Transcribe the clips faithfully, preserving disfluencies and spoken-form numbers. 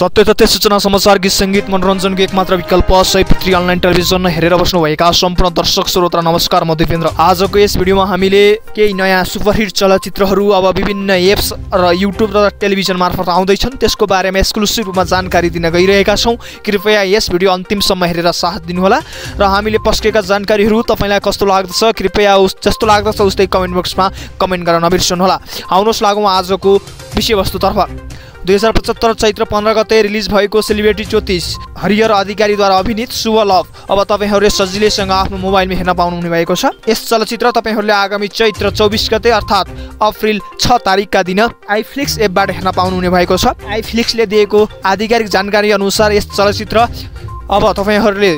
सत्य तथ्य सूचना समाचार गीत संगीत मनोरञ्जन के एकमात्र विकल्प सयपत्री अनलाइन टेलिभिजन हेरेर बस्नुभएका सम्पूर्ण दर्शक श्रोता नमस्कार म दिपेन्द्र। आजको यस भिडियोमा हामीले केही नयाँ सुपरहिट चलचित्रहरू अब विभिन्न एप्स र युट्युब र टेलिभिजन मार्फत आउँदै छन् त्यसको बारेमा एक्सक्लुसिभ रूपमा जानकारी दिन गइरहेका छौं। कृपया यस भिडियो अन्तिमसम्म हेरेर साथ दिनुहोला र हामीले पस्केका जानकारीहरू तपाईलाई कस्तो लाग्दछ कृपया जस्तो लाग्दछ उस्तै कमेन्ट बक्समा कमेन्ट गर्न नबिर्सनुहोला। आउनुहोस् लागौं आजको विषयवस्तुतर्फ। दुई हजार पचहत्तर चैत्र पन्ध्र गते रिलिज भएको सेलिब्रेटी ज्योतिष हरिहर अधिकारीद्वारा अभिनीत सुमर लभ अब तपाईहरुले सजिलैसँग आफ्नो मोबाइलमा हेर्न पाउनुहुने भएको छ। यस चलचित्र तपाईहरुले आगामी चैत्र चौबिस गते अर्थात अप्रिल छ तारिखका दिन आइफ्लिक्स एपबाट हेर्न पाउनुहुने भएको छ। आइफ्लिक्सले दिएको आधिकारिक जानकारी अनुसार यस चलचित्र अब तपाईहरुले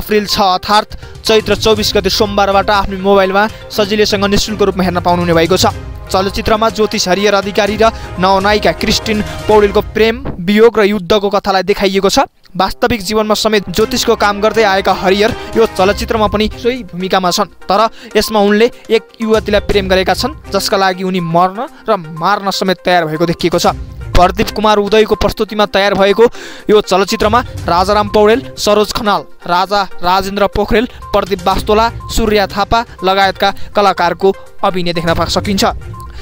अप्रिल छ अर्थात चैत्र चौबिस गते सोमबारबाट आफ्नो मोबाइलमा सजिलैसँग निःशुल्क रूपमा हेर्न पाउनुहुने भएको छ। चलचित्रमा ज्योतिष हरिहर अधिकारी र नवनायिका क्रिस्टिन पौडेलको प्रेम वियोग र युद्धको कथालाई देखाइएको छ। वास्तविक जीवनमा समेत ज्योतिषको काम गर्दै आएका हरिहर यो चलचित्रमा पनि सोही भूमिकामा छन् तर यसमा उनले एक युवतीलाई प्रेम गरेका छन् जसका लागि उनी मर्न र मार्न समेत तयार भएको देखिएको छ। पर्दीप कुमार उदयको प्रस्तुतिमा तयार भएको यो चलचित्रमा राजाराम पौडेल, सरोज खनाल, राजा राजेन्द्र पोखरेल, पर्दीप बास्तोला, सूर्य थापा लगायतका कलाकारको अभिनय देख्न सकिन्छ।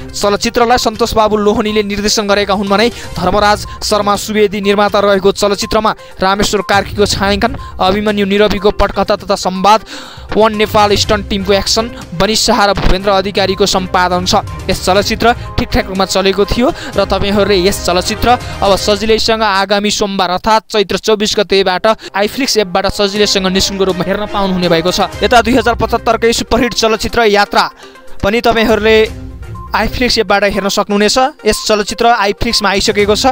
चलचित्रलाई सन्तोष बाबु लोहनीले निर्देशन गरेका हुन् भने धर्मराज शर्मा सुवेदी निर्माता रहेको चलचित्रमा रामेश्वर कार्कीको छायाङ्कन, अभिमन्यु निरविको पटकथा तथा संवाद, वन नेपाल स्टन्ट टिमको एक्सन, बनिसा र भवेन्द्र अधिकारीको सम्पादन छ। यस चलचित्र ठिकठाक रूपमा चलेको थियो र तपाईहरुले यस चलचित्र अब सजिलैसँग आगामी सोमबार अर्थात चैत्र चौबिस गतेबाट आइफ्लिक्स एपबाट सजिलैसँग निःशुल्क रूपमा हेर्न पाउनुहुने भएको छ। यता दुई हजार पचहत्तर कै सुपरहिट चलचित्र यात्रा पनि तपाईहरुले आइफ्लिक्स एपबाट हेर्न सक्नुहुनेछ। यस चलचित्र आइफ्लिक्समा आइसकेको छ।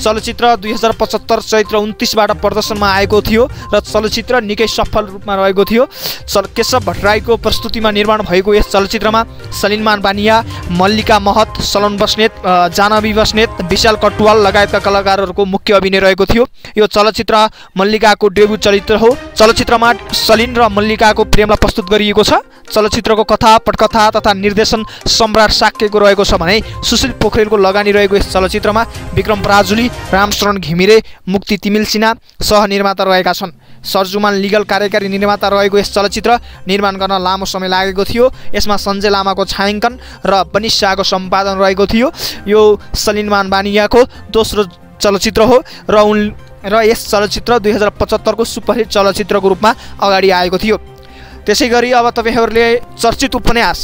चलचित्र दुई हजार पचहत्तर चैत्र उन्तिसबाट प्रदर्शनमा आएको थियो र चलचित्र निकै सफल रूपमा रहेको थियो। केशव भट्टराईको प्रस्तुतिमा निर्माण भएको यस चलचित्रमा सलिम मान बानिया, मल्लिका महत, सलोन बस्नेत, जानवी बस्नेत, विशाल कटुवाल लगायतका कलाकारहरूको मुख्य अभिनय रहेको थियो। यो चलचित्र मल्लिकाको डेब्यू चलचित्र हो। चलचित्रमा सलिन र मल्लिकाको प्रेमलाई प्रस्तुत गरिएको छ। चलचित्रको कथा पटकथा तथा निर्देशन सम्राट साक रहेको छ भने सुशील पोखरेलको लगानी रहेको यस चलचित्रमा विक्रम प्राजुली, रामचन्द्र घिमिरे, मुक्ति तिमिलसिना सहनिर्माता रहेका छन्। सर्जुमान लिगल कार्यकारी निर्माता रहेको यस चलचित्र निर्माण गर्न लामो समय लागेको थियो। यसमा सञ्जय लामाको छायाङ्कन र बनिसाको सम्पादन रहेको थियो। यो सलिम मान बानियाको दोस्रो चलचित्र हो र उन र यस चलचित्र दुई हजार पचहत्तरको सुपरहिट चलचित्रको रूपमा अगाडि आएको थियो। त्यसैगरी अब तपाईहरुले चर्चित उपन्यास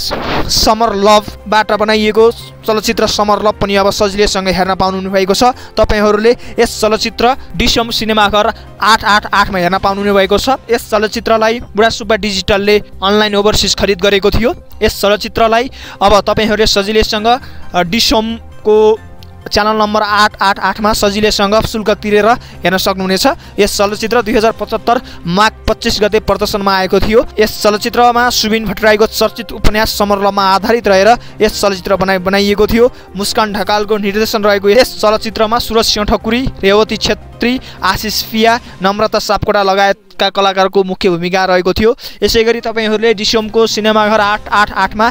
समर लभबाट बनाइएको चलचित्र समर लभ पनि अब सजिलैसँग हेर्न पाउनुहुने भएको छ। तपाईहरुले यस चलचित्र डिसम सिनेमाघर आठ आठ आठमा हेर्न पाउनुहुने भएको छ। यस चलचित्रलाई बुडा सुपर डिजिटलले अनलाइन ओभरसिज खरिद गरेको थियो। यस चलचित्रलाई अब तपाईहरुले सजिलैसँग डिसमको च्यानल नम्बर आठ आठ आठमा सजिलैसँग शुल्क तिरेर हेर्न सक्नुहुनेछ। यस चलचित्र दुई हजार पचहत्तर माघ पच्चिस गते प्रदर्शनमा आएको थियो। यस चलचित्रमा सुबिन भट्टराईको चर्चित उपन्यास समरलमा आधारित रहेर यस चलचित्र बनाइ बनाइएको थियो। मुस्कान ढकालको निर्देशन रहेको यस चलचित्रमा सुरज सिंह ठकुरी, रेवती क्षेत्री, आशिष पिया, नम्रता सापकोटा लगायतका कलाकारको मुख्य भूमिका रहेको थियो। यसैगरी तपाईँहरूले डिसोमको सिनेमाघर आठ आठ आठमा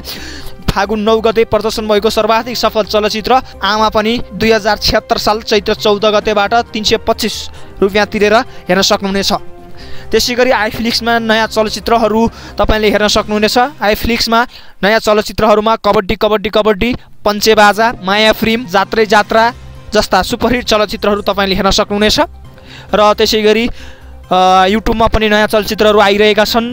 फागुन नौ गते प्रदर्शन भएको सर्वाधिक सफल चलचित्र आमा पनि दुई हजार छिहत्तर साल चैत्र चौध गतेबाट तिन सय पच्चिस रुपियाँ तिरेर हेर्न सक्नुहुनेछ। त्यसैगरी आइफ्लिक्समा नयाँ चलचित्रहरू तपाईँले हेर्न सक्नुहुनेछ। आइफ्लिक्समा नयाँ चलचित्रहरूमा कबड्डी कबड्डी कबड्डी, पञ्चे बाजा, माया फिल्म, जात्रै जात्रा जस्ता सुपरहिट चलचित्रहरू तपाईँले हेर्न सक्नुहुनेछ। र त्यसैगरी युट्युबमा पनि नयाँ चलचित्रहरू आइरहेका छन्।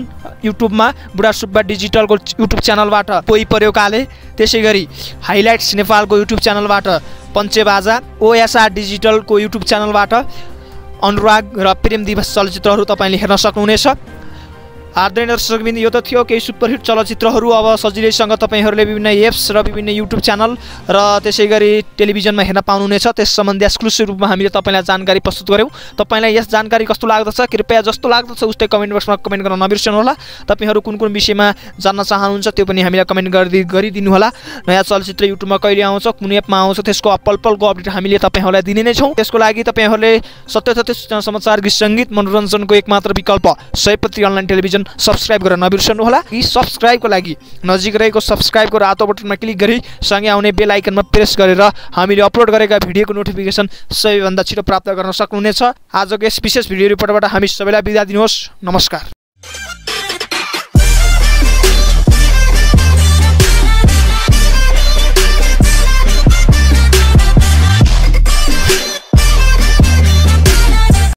युट्युबमा बुढा सुब्बा डिजिटलको युट्युब च्यानलबाट पोइ पर्यो काले, त्यसैगरी हाइलाइट्स नेपालको युट्युब च्यानलबाट पञ्चे बाजा, ओएसआर डिजिटलको युट्युब च्यानलबाट अनुराग र प्रेम दिवस चलचित्रहरू तपाईँले हेर्न सक्नुहुनेछ। आदरणीय दर्शकबिन्दु यो त थियो केही सुपरहिट चलचित्रहरू अब सजिलैसँग तपाईहरुले विभिन्न एप्स र विभिन्न युट्युब च्यानल र त्यसैगरी टेलिभिजनमा हेर्न पाउनुहुनेछ। त्यस सम्बन्धी एक्सक्लुसिभ रूपमा हामीले तपाईलाई जानकारी प्रस्तुत गर्यौं। तपाईलाई यस जानकारी कस्तो लाग्दछ कृपया जस्तो लाग्दछ उस्तै कमेन्ट बक्समा कमेन्ट गर्न नबिर्सनुहोला। तपाईहरु कुन कुन विषयमा जान्न चाहनुहुन्छ त्यो पनि हामीलाई कमेन्ट गरिदिनु होला। नयाँ चलचित्र युट्युबमा कहिले आउँछ, कुन एपमा आउँछ त्यसको अपलपलको अपडेट हामीले तपाईहरुलाई दिने नै छौं। त्यसको लागि तपाईहरुले सत्य तथ्य सूचना समाचार गीत संगीत मनोरञ्जनको एकमात्र विकल्प सयपत्री अनलाइन टेलिभिजन बटन सब्सक्राइब गरेर नबिर्सनु होला कि सब्सक्राइबको लागि नजिक रहेको सब्सक्राइबको रातो बटनमा क्लिक गरी सँगै आउने बेल आइकनमा प्रेस गरेर हामीले अपलोड गरेका भिडियोको नोटिफिकेसन सबैभन्दा छिटो प्राप्त गर्न सक्नुहुनेछ। आजको यस विशेष भिडियो रिपोर्टबाट हामी सबैलाई बिदा दिनुहोस्। नमस्कार।